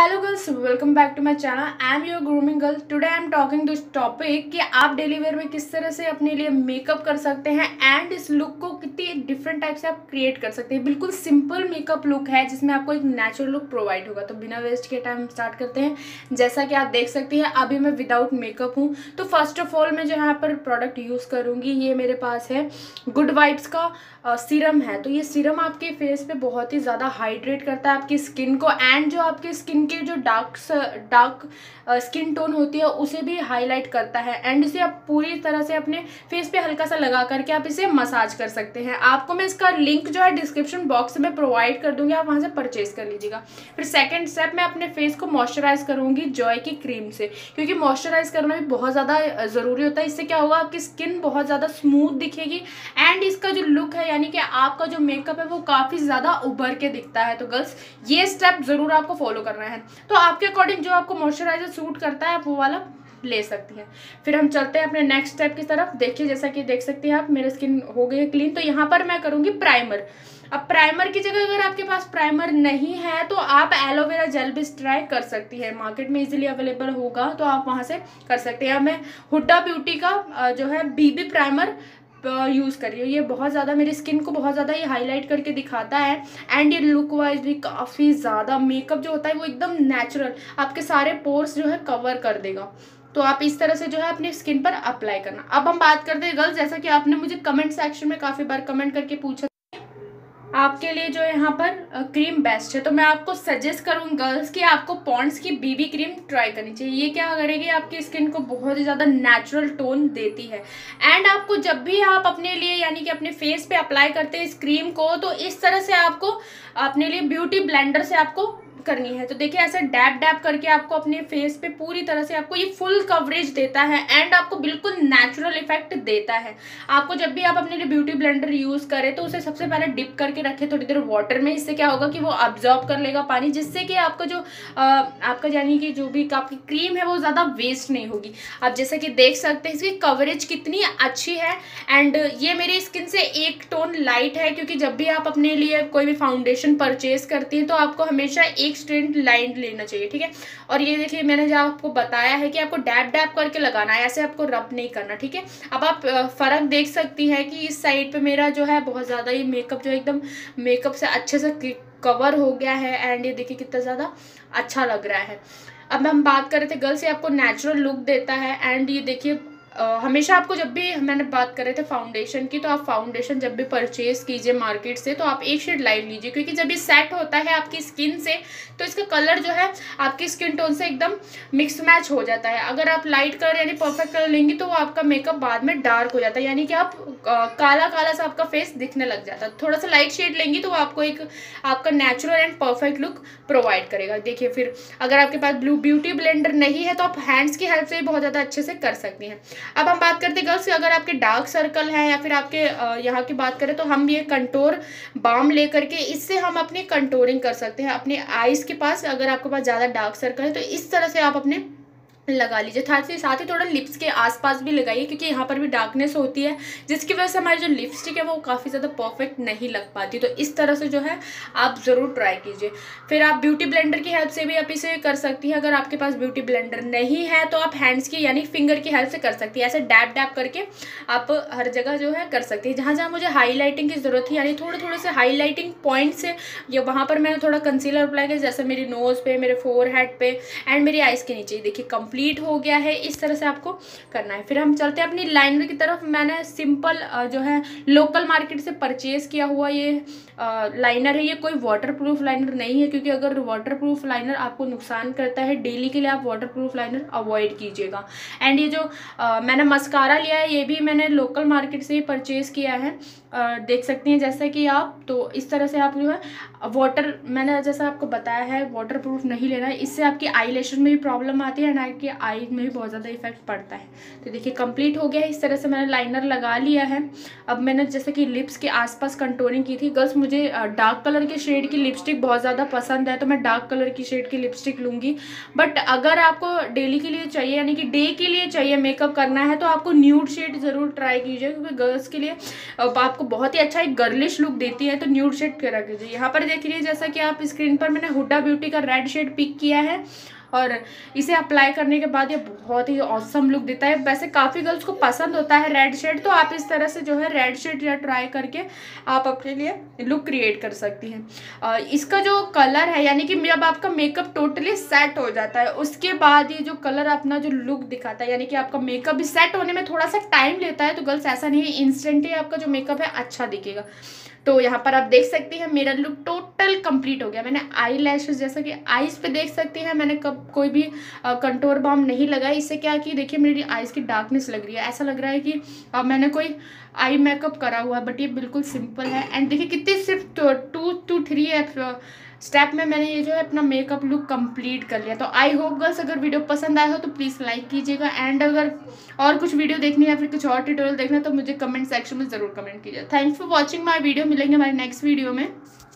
Hello girls, welcome back to my channel. I am your grooming girl. Today I am talking this topic कि आप daily wear में किस तरह से अपने लिए मेकअप कर सकते हैं एंड इस लुक को कितनी डिफरेंट टाइप से आप क्रिएट कर सकते हैं। बिल्कुल सिंपल मेकअप लुक है जिसमें आपको एक नेचुरल लुक प्रोवाइड होगा। तो बिना वेस्ट के टाइम स्टार्ट करते हैं। जैसा कि आप देख सकती हैं अभी मैं विदाउट मेकअप हूँ। तो फर्स्ट ऑफ ऑल मैं जो यहाँ पर प्रोडक्ट यूज़ करूँगी, ये मेरे पास है गुड वाइब्स का सीरम है। तो ये सीरम आपके फेस पर बहुत ही ज़्यादा हाइड्रेट करता है आपकी स्किन को एंड जो आपकी स्किन के जो डार्क स्किन टोन होती है उसे भी हाईलाइट करता है एंड इसे आप पूरी तरह से अपने फेस पे हल्का सा लगा करके आप इसे मसाज कर सकते हैं। आपको मैं इसका लिंक जो है डिस्क्रिप्शन बॉक्स में प्रोवाइड कर दूंगी, आप वहां से परचेज कर लीजिएगा। फिर सेकंड स्टेप मैं अपने फेस को मॉइस्चराइज करूंगी जॉय की क्रीम से, क्योंकि मॉइस्चराइज करना भी बहुत ज़्यादा ज़रूरी होता है। इससे क्या होगा, आपकी स्किन बहुत ज़्यादा स्मूथ दिखेगी एंड इसका जो लुक है यानी कि आपका जो मेकअप है वो काफ़ी ज़्यादा उभर के दिखता है। तो गर्ल्स ये स्टेप ज़रूर आपको फॉलो करना है। तो आपके अकॉर्डिंग जो आपको मॉइस्चराइजर सूट करता है आप वो वाला ले सकती हैं। फिर हम चलते हैं अपने नेक्स्ट स्टेप की तरफ। देखिए जैसा कि देख सकती हैं आप मेरी स्किन हो गई है क्लीन। तो यहाँ पर मैं करूँगी प्राइमर। अब प्राइमर की जगह अगर आपके पास प्राइमर नहीं है तो आप एलोवेरा जेल भी ट्राई कर सकती है, मार्केट में इजीली अवेलेबल होगा तो आप वहाँ से कर सकते हैं। मैं हुड्डा ब्यूटी का जो है बीबी प्राइमर यूज़ कर रही हूँ। ये बहुत ज़्यादा मेरी स्किन को बहुत ज़्यादा ये हाईलाइट करके दिखाता है एंड ये लुक वाइज भी काफ़ी ज़्यादा मेकअप जो होता है वो एकदम नेचुरल आपके सारे पोर्स जो है कवर कर देगा। तो आप इस तरह से जो है अपनी स्किन पर अप्लाई करना। अब हम बात करते हैं गर्ल्स, जैसा कि आपने मुझे कमेंट सेक्शन में काफ़ी बार कमेंट करके पूछा आपके लिए जो यहाँ पर क्रीम बेस्ट है। तो मैं आपको सजेस्ट करूँगी गर्ल्स कि आपको पॉन्ड्स की बीबी क्रीम ट्राई करनी चाहिए। ये क्या करेगी, आपकी स्किन को बहुत ही ज़्यादा नेचुरल टोन देती है एंड आपको जब भी आप अपने लिए यानी कि अपने फेस पे अप्लाई करते हैं इस क्रीम को तो इस तरह से आपको अपने लिए ब्यूटी ब्लेंडर से आपको करनी है। तो देखिए ऐसे डैप डैप करके आपको अपने फेस पे पूरी तरह से आपको ये फुल कवरेज देता है एंड आपको बिल्कुल नेचुरल इफेक्ट देता है। आपको जब भी आप अपने लिए ब्यूटी ब्लेंडर यूज़ करें तो उसे सबसे पहले डिप करके रखें थोड़ी देर वाटर में। इससे क्या होगा कि वो अब्जॉर्ब कर लेगा पानी, जिससे कि आपका जो आपका यानी कि जो भी आपकी क्रीम है वो ज़्यादा वेस्ट नहीं होगी। आप जैसा कि देख सकते हैं इसकी कवरेज कितनी अच्छी है एंड ये मेरी स्किन से एक टोन लाइट है, क्योंकि जब भी आप अपने लिए कोई भी फाउंडेशन परचेज करती हैं तो आपको हमेशा एक स्ट्रेट लाइन लेना चाहिए, ठीक है। और ये देखिए मैंने जो आपको बताया है कि आपको डैप डैप करके लगाना है, ऐसे आपको रब नहीं करना, ठीक है। अब आप फ़र्क देख सकती हैं कि इस साइड पे मेरा जो है बहुत ज़्यादा ये मेकअप जो एकदम मेकअप से अच्छे से कवर हो गया है एंड ये देखिए कितना ज़्यादा अच्छा लग रहा है। अब हम बात कर रहे थे गर्ल्स, ये आपको नेचुरल लुक देता है एंड ये देखिए हमेशा आपको जब भी मैंने बात कर रहे थे फाउंडेशन की, तो आप फाउंडेशन जब भी परचेज़ कीजिए मार्केट से तो आप एक शेड लाइट लीजिए, क्योंकि जब ये सेट होता है आपकी स्किन से तो इसका कलर जो है आपकी स्किन टोन से एकदम मिक्स मैच हो जाता है। अगर आप लाइट कलर यानी परफेक्ट कलर लेंगी तो वो आपका मेकअप बाद में डार्क हो जाता है, यानी कि आप काला काला सा आपका फेस दिखने लग जाता है। थोड़ा सा लाइट शेड लेंगी तो आपको एक आपका natural and perfect look provide करेगा। देखिए फिर अगर आपके पास ब्लू ब्यूटी ब्लेंडर नहीं है तो आप हैंड्स की हेल्प से भी बहुत ज़्यादा अच्छे से कर सकती हैं। अब हम बात करते हैं गर्ल्स, अगर आपके डार्क सर्कल हैं या फिर आपके यहाँ की बात करें तो हम ये कंटोर बाम ले करके इससे हम अपनी कंटोरिंग कर सकते हैं अपने आईज़ के पास। अगर आपके पास ज़्यादा डार्क सर्कल है तो इस तरह से आप अपने लगा लीजिए। साथ ही थोड़ा लिप्स के आसपास भी लगाइए, क्योंकि यहाँ पर भी डार्कनेस होती है जिसकी वजह से हमारी जो लिपस्टिक है वो काफ़ी ज़्यादा परफेक्ट नहीं लग पाती। तो इस तरह से जो है आप ज़रूर ट्राई कीजिए। फिर आप ब्यूटी ब्लेंडर की हेल्प से भी आप इसे कर सकती हैं। अगर आपके पास ब्यूटी ब्लेंडर नहीं है तो आप हैंड्स की यानी फिंगर की हेल्प से कर सकती है। ऐसे डैप डैप करके आप हर जगह जो है कर सकती है। जहाँ जहाँ मुझे हाईलाइटिंग की ज़रूरत है यानी थोड़े थोड़े से हाईलाइटिंग पॉइंट से या वहाँ पर मैंने थोड़ा कंसीलर अप्लाई किया, जैसे मेरी नोज़ पे, मेरे फोरहेड पे एंड मेरी आइज़ के नीचे। देखिए कंप्लीट हो गया है, इस तरह से आपको करना है। फिर हम चलते हैं अपनी लाइनर की तरफ। मैंने सिंपल जो है लोकल मार्केट से परचेज़ किया हुआ ये लाइनर है। ये कोई वाटरप्रूफ लाइनर नहीं है, क्योंकि अगर वाटरप्रूफ लाइनर आपको नुकसान करता है डेली के लिए आप वाटरप्रूफ लाइनर अवॉइड कीजिएगा। एंड ये जो मैंने मस्कारा लिया है ये भी मैंने लोकल मार्केट से ही परचेज़ किया है। देख सकती हैं जैसा कि आप, तो इस तरह से आप जो है वाटर, मैंने जैसा आपको बताया है वाटरप्रूफ नहीं लेना है, इससे आपकी आई लैशेज़ में भी प्रॉब्लम आती है एंड आपकी ये आईज में भी बहुत ज़्यादा इफेक्ट पड़ता है। तो देखिए कंप्लीट हो गया है, इस तरह से मैंने लाइनर लगा लिया है। अब मैंने जैसे कि लिप्स के आसपास कंटूरिंग की थी। गर्ल्स मुझे डार्क कलर के शेड की लिपस्टिक बहुत ज़्यादा पसंद है, तो मैं डार्क कलर की शेड की लिपस्टिक लूँगी। बट अगर आपको डेली के लिए चाहिए, यानी कि डे के लिए चाहिए मेकअप करना है, तो आपको न्यूड शेड ज़रूर ट्राई कीजिए, क्योंकि गर्ल्स के लिए आपको बहुत ही अच्छा एक गर्लिश लुक देती है। तो न्यूड शेड करा कीजिए। यहाँ पर देख लीजिए जैसा कि आप स्क्रीन पर मैंने हुडा ब्यूटी का रेड शेड पिक किया है और इसे अप्लाई करने के बाद ये बहुत ही ऑसम लुक देता है। वैसे काफ़ी गर्ल्स को पसंद होता है रेड शेड, तो आप इस तरह से जो है रेड शेड या ट्राई करके आप अपने लिए लुक क्रिएट कर सकती हैं। इसका जो कलर है, यानी कि जब आपका मेकअप टोटली सेट हो जाता है उसके बाद ये जो कलर अपना जो लुक दिखाता है, यानी कि आपका मेकअप भी सेट होने में थोड़ा सा टाइम लेता है, तो गर्ल्स ऐसा नहीं है इंस्टेंट ही आपका जो मेकअप है अच्छा दिखेगा। तो यहाँ पर आप देख सकती हैं मेरा लुक टोटल कंप्लीट हो गया। मैंने आई लैशेज जैसा कि आईज पे देख सकती हैं मैंने कब कोई भी कंटूर बॉम नहीं लगाया। इससे क्या कि देखिए मेरी आईज़ की डार्कनेस लग रही है, ऐसा लग रहा है कि मैंने कोई आई मेकअप करा हुआ है, बट ये बिल्कुल सिंपल है। एंड देखिए कितने सिर्फ 2 to 3 स्टेप में मैंने ये जो है अपना मेकअप लुक कंप्लीट कर लिया। तो आई होप गर्ल्स अगर वीडियो पसंद आया हो तो प्लीज़ लाइक कीजिएगा। एंड अगर और कुछ वीडियो देखनी है या फिर कुछ और ट्यूटोरियल देखना है तो मुझे कमेंट सेक्शन में ज़रूर कमेंट कीजिए। Thanks for watching my video. मिलेंगे हमारे नेक्स्ट वीडियो में।